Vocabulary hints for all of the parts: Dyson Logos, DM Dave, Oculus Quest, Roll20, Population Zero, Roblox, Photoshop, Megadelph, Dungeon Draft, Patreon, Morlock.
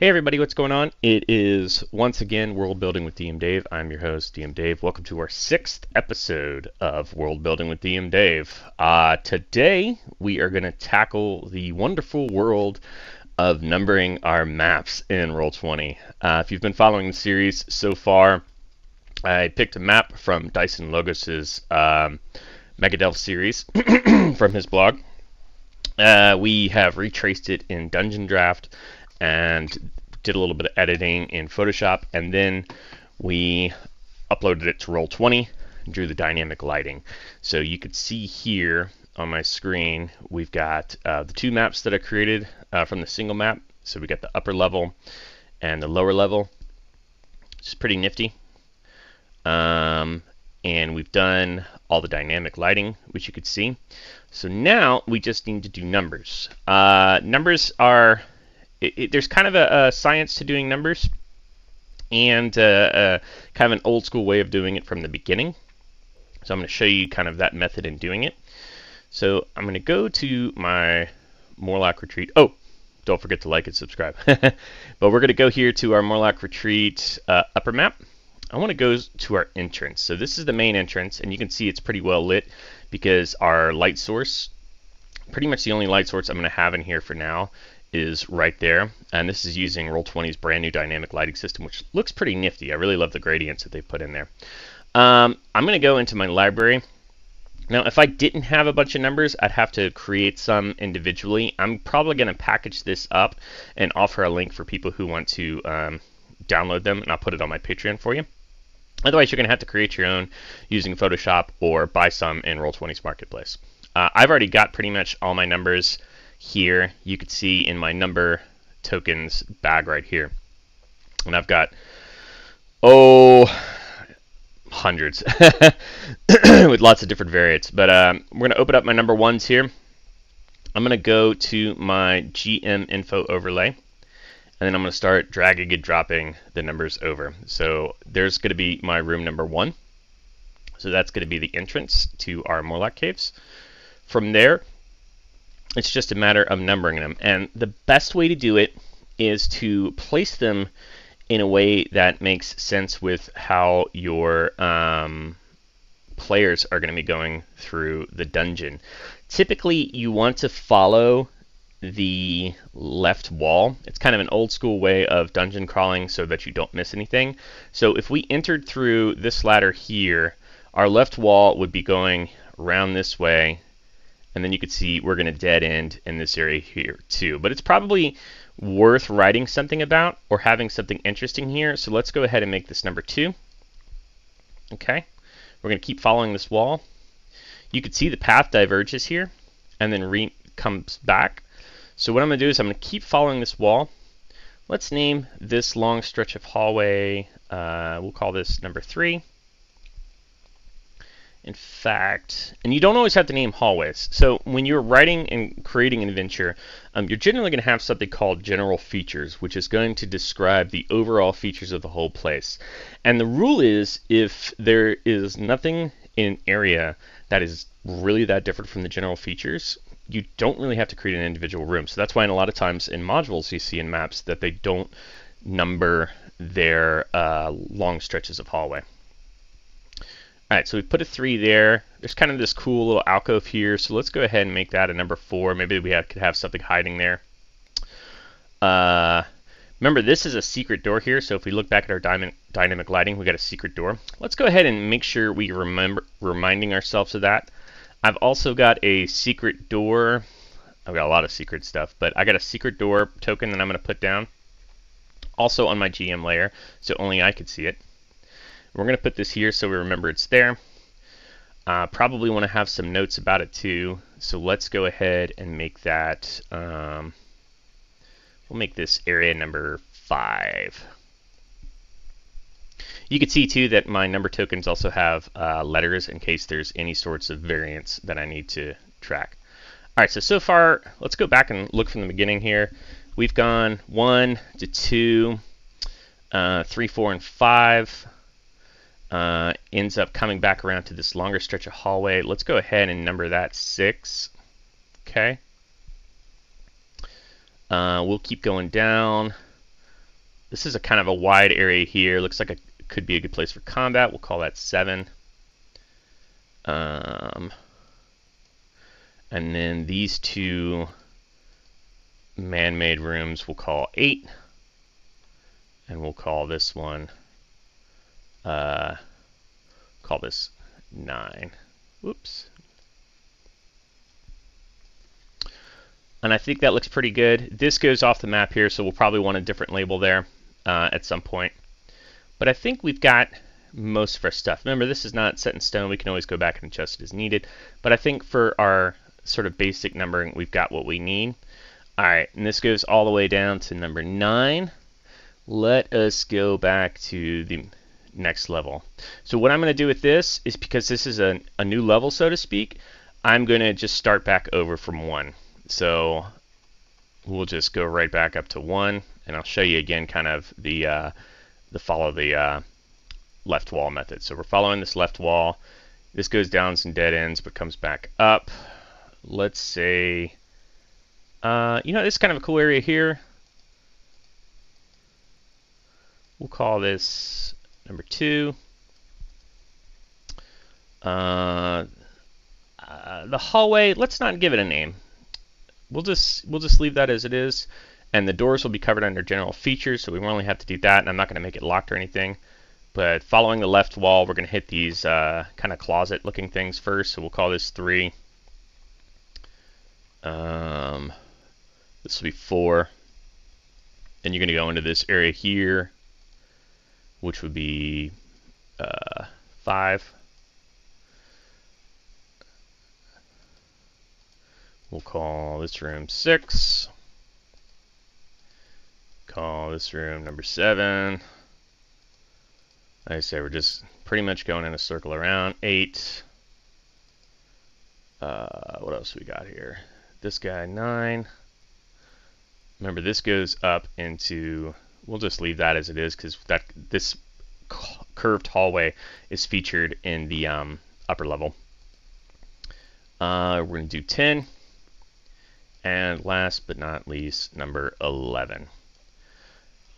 Hey everybody, what's going on? It is once again World Building with DM Dave. I'm your host, DM Dave. Welcome to our 6th episode of World Building with DM Dave. Today we are going to tackle the wonderful world of numbering our maps in Roll20. If you've been following the series so far, I picked a map from Dyson Logos' Megadelph series from his blog. We have retraced it in Dungeon Draft and did a little bit of editing in Photoshop, and then we uploaded it to Roll20 and drew the dynamic lighting. So you could see here on my screen, we've got the two maps that I created from the single map. So we got the upper level and the lower level. It's pretty nifty. And we've done all the dynamic lighting, which you could see. So now we just need to do numbers. Numbers are... There's kind of a science to doing numbers, and kind of an old school way of doing it from the beginning. So I'm going to show you kind of that method in doing it. So I'm going to go to my Morlock retreat. Oh, don't forget to like and subscribe. But we're going to go here to our Morlock retreat upper map. I want to go to our entrance. So this is the main entrance, and you can see it's pretty well lit because our light source, pretty much the only light source I'm going to have in here for now, is right there, and this is using Roll20's brand new dynamic lighting system, which looks pretty nifty. I really love the gradients that they've put in there. I'm going to go into my library. Now, if I didn't have a bunch of numbers, I'd have to create some individually. I'm probably going to package this up and offer a link for people who want to download them, and I'll put it on my Patreon for you. Otherwise, you're going to have to create your own using Photoshop or buy some in Roll20's marketplace. I've already got pretty much all my numbers here. You could see in my number tokens bag right here, and I've got hundreds with lots of different variants. But we're gonna open up my number ones here. I'm gonna go to my GM info overlay, and then I'm gonna start dragging and dropping the numbers over. So there's gonna be my room number one. So that's gonna be the entrance to our Morlock caves. From there, it's just a matter of numbering them, and the best way to do it is to place them in a way that makes sense with how your players are going to be going through the dungeon. Typically, you want to follow the left wall. It's kind of an old school way of dungeon crawling so that you don't miss anything. So if we entered through this ladder here, our left wall would be going around this way, and then you could see we're going to dead end in this area here too. But it's probably worth writing something about or having something interesting here. So let's go ahead and make this number 2. Okay, we're going to keep following this wall. You could see the path diverges here and then comes back. So what I'm going to do is I'm going to keep following this wall. Let's name this long stretch of hallway. We'll call this number 3. In fact, and you don't always have to name hallways. So when you're writing and creating an adventure, you're generally going to have something called general features, which is going to describe the overall features of the whole place. And the rule is, if there is nothing in an area that is really that different from the general features, you don't really have to create an individual room. So that's why in a lot of times in modules you see in maps that they don't number their long stretches of hallway. Alright, so we put a 3 there. There's kind of this cool little alcove here, so let's go ahead and make that a number 4. Maybe we could have something hiding there. Remember, this is a secret door here, so if we look back at our dynamic lighting, we got a secret door. Let's go ahead and make sure we remember reminding ourselves of that. I've also got a secret door. I've got a lot of secret stuff, but I got a secret door token that I'm going to put down, also on my GM layer, so only I could see it. We're going to put this here so we remember it's there. Probably want to have some notes about it too. So let's go ahead and make that. We'll make this area number 5. You can see too that my number tokens also have letters in case there's any sorts of variants that I need to track. All right, so far, let's go back and look from the beginning here. We've gone 1 to 2, 3, 4, and 5. Ends up coming back around to this longer stretch of hallway. Let's go ahead and number that 6. Okay. We'll keep going down. This is a kind of a wide area here. Looks like it could be a good place for combat. We'll call that 7. And then these two man-made rooms we'll call 8. And we'll call this one, call this 9. Whoops. And I think that looks pretty good. This goes off the map here, so we'll probably want a different label there at some point. But I think we've got most of our stuff. Remember, this is not set in stone. We can always go back and adjust it as needed. But I think for our sort of basic numbering, we've got what we need. All right, and this goes all the way down to number 9. Let us go back to the next level. So what I'm going to do with this is, because this is a new level, so to speak, I'm going to just start back over from 1. So we'll just go right back up to 1, and I'll show you again kind of the follow the left wall method. So we're following this left wall. This goes down some dead ends but comes back up. Let's say, you know, this is kind of a cool area here. We'll call this number 2. The hallway, let's not give it a name. We'll just leave that as it is, and the doors will be covered under general features, so we won't really have to do that, and I'm not going to make it locked or anything. But following the left wall, we're going to hit these kind of closet-looking things first, so we'll call this 3. This will be 4. Then you're going to go into this area here, which would be 5. We'll call this room 6, call this room number 7. Like I said, we're just pretty much going in a circle around 8. What else we got here? This guy 9. Remember, this goes up into, we'll just leave that as it is because that this curved hallway is featured in the upper level. We're going to do 10. And last but not least, number 11.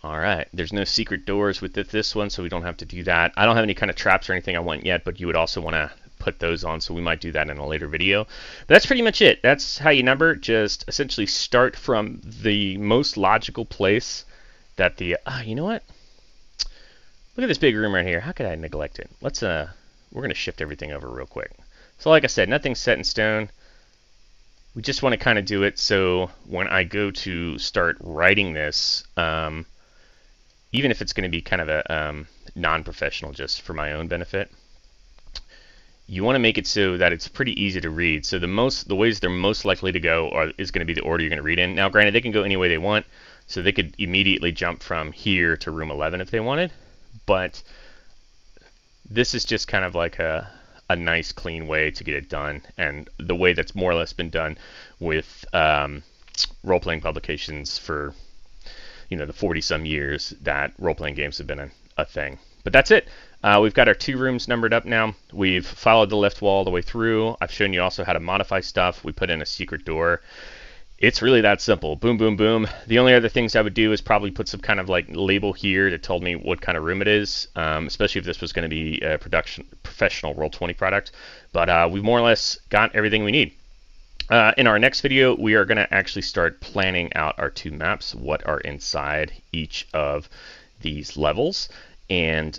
All right, there's no secret doors with this one, so we don't have to do that. I don't have any kind of traps or anything I want yet, but you would also want to put those on, so we might do that in a later video. But that's pretty much it. That's how you number. Just essentially start from the most logical place that the... you know what? Look at this big room right here. How could I neglect it? Let's... we're going to shift everything over real quick. So like I said, nothing's set in stone. We just want to kind of do it so when I go to start writing this, even if it's going to be kind of a non-professional just for my own benefit, you want to make it so that it's pretty easy to read. So the ways they're most likely to go is going to be the order you're going to read in. Now, granted, they can go any way they want, so they could immediately jump from here to room 11 if they wanted, but this is just kind of like a nice clean way to get it done, and the way that's more or less been done with role-playing publications for, you know, the 40-some years that role-playing games have been a thing. But that's it. We've got our 2 rooms numbered up now. We've followed the left wall all the way through. I've shown you also how to modify stuff. We put in a secret door. It's really that simple. Boom, boom, boom. The only other things I would do is probably put some kind of like label here that told me what kind of room it is, especially if this was going to be a professional Roll20 product. But we more or less got everything we need. In our next video, we are going to actually start planning out our 2 maps, what are inside each of these levels, and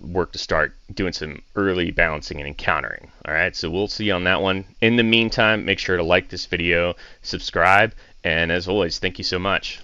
work to start doing some early balancing and encountering. All right, so we'll see you on that one. In the meantime, make sure to like this video, subscribe, and as always, thank you so much.